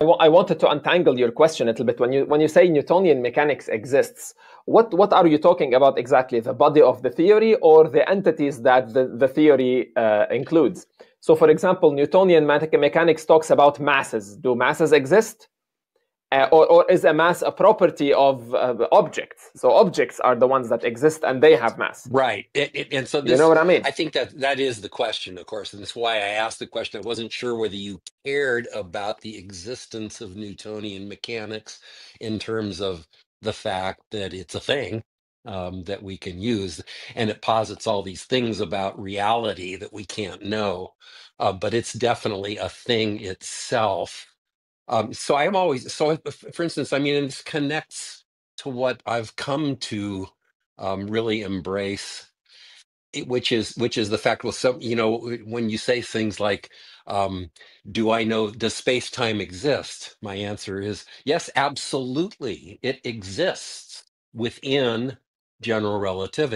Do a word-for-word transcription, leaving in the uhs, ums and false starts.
I, I wanted to untangle your question a little bit. When you when you say Newtonian mechanics exists, what what are you talking about exactly? The body of the theory or the entities that the, the theory uh, includes? So, for example, Newtonian mechanics talks about masses. Do masses exist? Uh, or, or is a mass a property of uh, objects? So objects are the ones that exist and they have mass. Right. It, it, and so this, you know what I mean? I think that that is the question, of course. And that's why I asked the question. I wasn't sure whether you cared about the existence of Newtonian mechanics in terms of the fact that it's a thing um, that we can use. And it posits all these things about reality that we can't know. Uh, but it's definitely a thing itself. Um, so I'm always, so for instance, I mean, and this connects to what I've come to um, really embrace, which is which is the fact, well, some, you know, when you say things like, um, do I know, does space-time exist? My answer is, yes, absolutely. It exists within general relativity.